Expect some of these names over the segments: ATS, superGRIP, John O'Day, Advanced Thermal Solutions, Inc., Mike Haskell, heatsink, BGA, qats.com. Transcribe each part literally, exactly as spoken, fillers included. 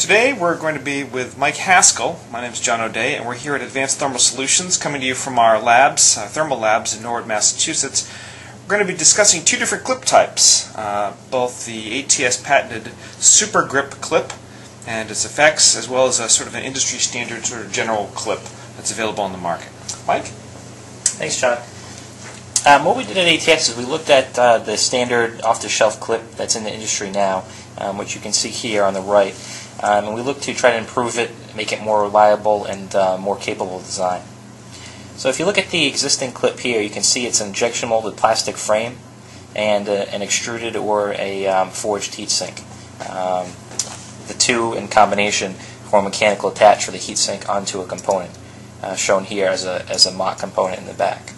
Today we're going to be with Mike Haskell. My name is John O'Day, and we're here at Advanced Thermal Solutions, coming to you from our labs, our thermal labs in Norwood, Massachusetts. We're going to be discussing two different clip types, uh, both the A T S patented superGRIP clip and its effects, as well as a sort of an industry standard sort of general clip that's available on the market. Mike? Thanks, John. Um, what we did at A T S is we looked at uh, the standard off-the-shelf clip that's in the industry now, um, which you can see here on the right. Um, and we look to try to improve it, make it more reliable and uh, more capable design. So if you look at the existing clip here, you can see it's an injection molded plastic frame and uh, an extruded or a um, forged heat sink. Um, the two in combination form a mechanical attach for the heat sink onto a component, uh, shown here as a, as a mock component in the back.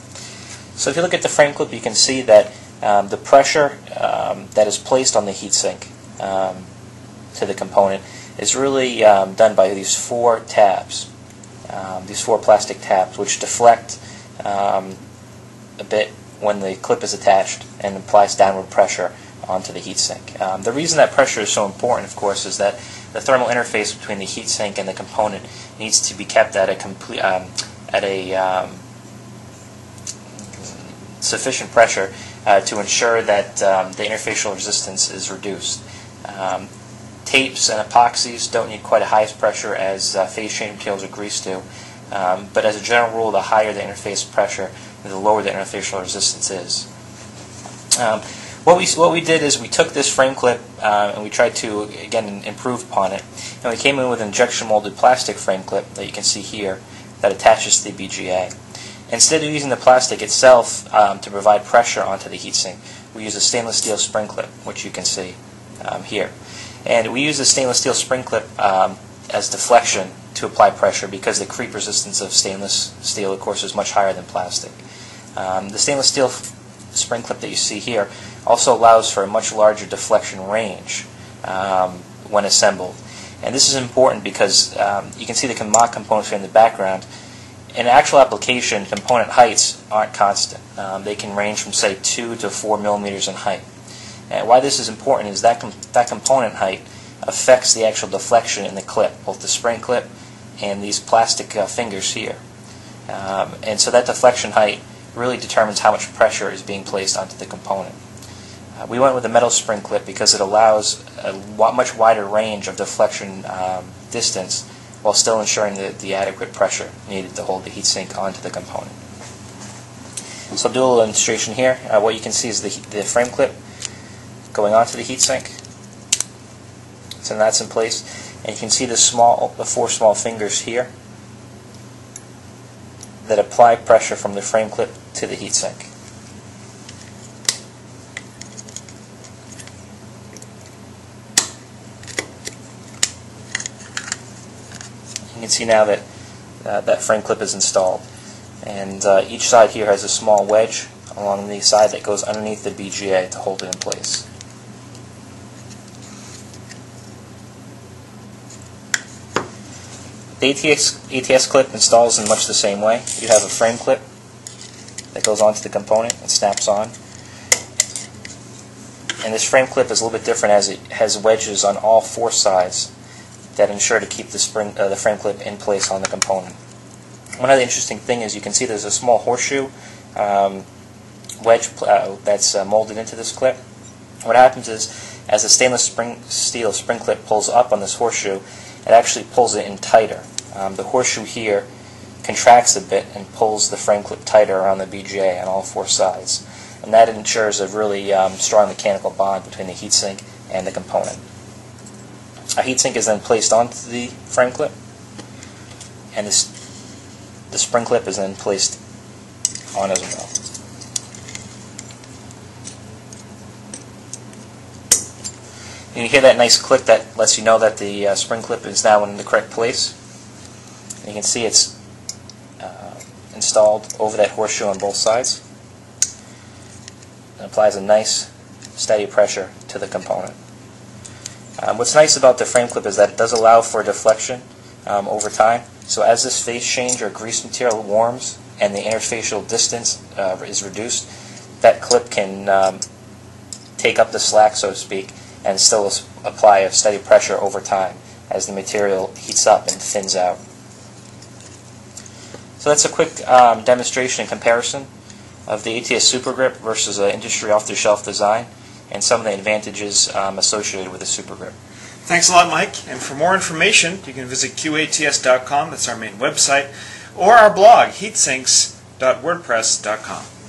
So if you look at the frame clip, you can see that um, the pressure um, that is placed on the heat sink um, to the component is really um, done by these four tabs, um, these four plastic tabs, which deflect um, a bit when the clip is attached and applies downward pressure onto the heatsink. Um, the reason that pressure is so important, of course, is that the thermal interface between the heatsink and the component needs to be kept at a complete, um, at a um, sufficient pressure uh, to ensure that um, the interfacial resistance is reduced. Um, Tapes and epoxies don't need quite as high pressure as uh, phase change materials or grease do, um, but as a general rule, the higher the interface pressure, the lower the interfacial resistance is. Um, what we what we did is we took this frame clip uh, and we tried to again improve upon it, and we came in with an injection molded plastic frame clip that you can see here that attaches to the B G A. Instead of using the plastic itself um, to provide pressure onto the heatsink, we use a stainless steel spring clip, which you can see um, here. And we use the stainless steel spring clip um, as deflection to apply pressure because the creep resistance of stainless steel, of course, is much higher than plastic. Um, the stainless steel spring clip that you see here also allows for a much larger deflection range um, when assembled. And this is important because um, you can see the mock components here in the background. In actual application, component heights aren't constant. Um, they can range from, say, two to four millimeters in height. And why this is important is that com that component height affects the actual deflection in the clip, both the spring clip and these plastic uh, fingers here. Um, and so that deflection height really determines how much pressure is being placed onto the component. Uh, we went with a metal spring clip because it allows a much wider range of deflection um, distance while still ensuring the, the adequate pressure needed to hold the heatsink onto the component. So I'll do a little demonstration here. Uh, what you can see is the, the frame clip going onto the heatsink, so that's in place, and you can see the small, the four small fingers here that apply pressure from the frame clip to the heatsink. You can see now that uh, that frame clip is installed, and uh, each side here has a small wedge along the side that goes underneath the B G A to hold it in place. The A T S, A T S clip installs in much the same way. You have a frame clip that goes onto the component and snaps on. And this frame clip is a little bit different as it has wedges on all four sides that ensure to keep the, spring, uh, the frame clip in place on the component. One other interesting thing is you can see there's a small horseshoe um, wedge uh, that's uh, molded into this clip. What happens is as the stainless spring, steel spring clip pulls up on this horseshoe, it actually pulls it in tighter. Um, the horseshoe here contracts a bit and pulls the frame clip tighter around the B G A on all four sides. And that ensures a really um, strong mechanical bond between the heatsink and the component. A heatsink is then placed onto the frame clip, and this, the spring clip is then placed on as well. You can hear that nice click that lets you know that the uh, spring clip is now in the correct place. And you can see it's uh, installed over that horseshoe on both sides. It applies a nice steady pressure to the component. Um, what's nice about the frame clip is that it does allow for deflection um, over time. So as this phase change or grease material warms and the interfacial distance uh, is reduced, that clip can um, take up the slack, so to speak, and still apply a steady pressure over time as the material heats up and thins out. So that's a quick um, demonstration and comparison of the A T S superGRIP versus an industry off-the-shelf design, and some of the advantages um, associated with the superGRIP. Thanks a lot, Mike. And for more information, you can visit Q A T S dot com, that's our main website, or our blog, heatsinks dot wordpress dot com.